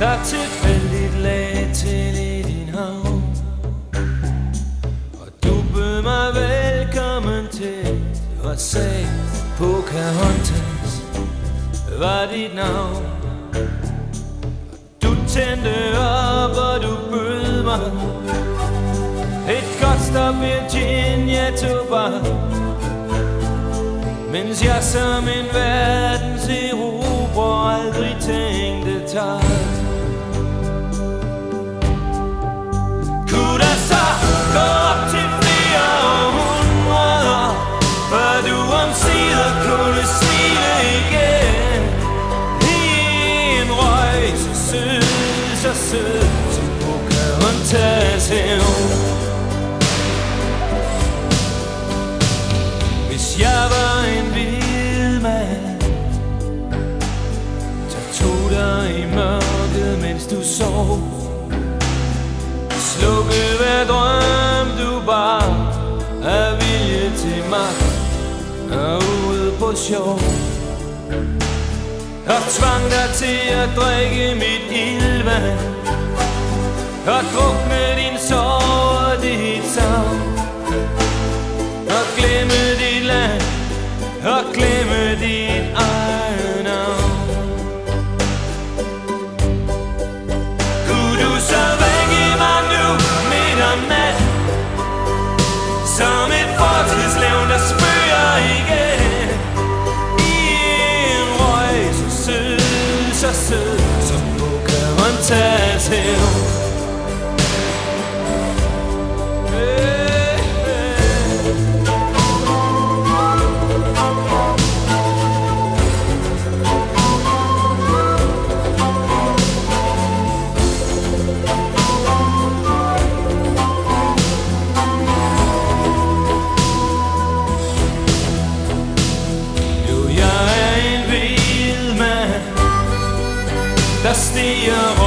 der tilfældigt lagde til i din havn. Og du bød mig velkommen til og sagde, Pocahontas var dit navn. Du tændte op, og du bød mig et godt stop Virginia-tobak, mens jeg som en verdenserobrer aldrig tænkte tak. Kunne der så gå op til flere århundreder, før du omsider kunne sige igen? I en røg så sød, så sød, som Pocahontas hævn. Hvis jeg var en hvid mand, så tog dig i mørket, mens du sov. Slukket hver drøm, du bar af vilje til magt og ude på sjov, og tvang dig til at drikke mit ildvand og drukne din sorg og dit savn, og glemme dit land og glemme dit eget navn. Kunne du så vække mig nu midt om natten, som et fortidslevn, der spøger igen? I en røg så sød, så sød, som Pocahontas hævn. Der stiger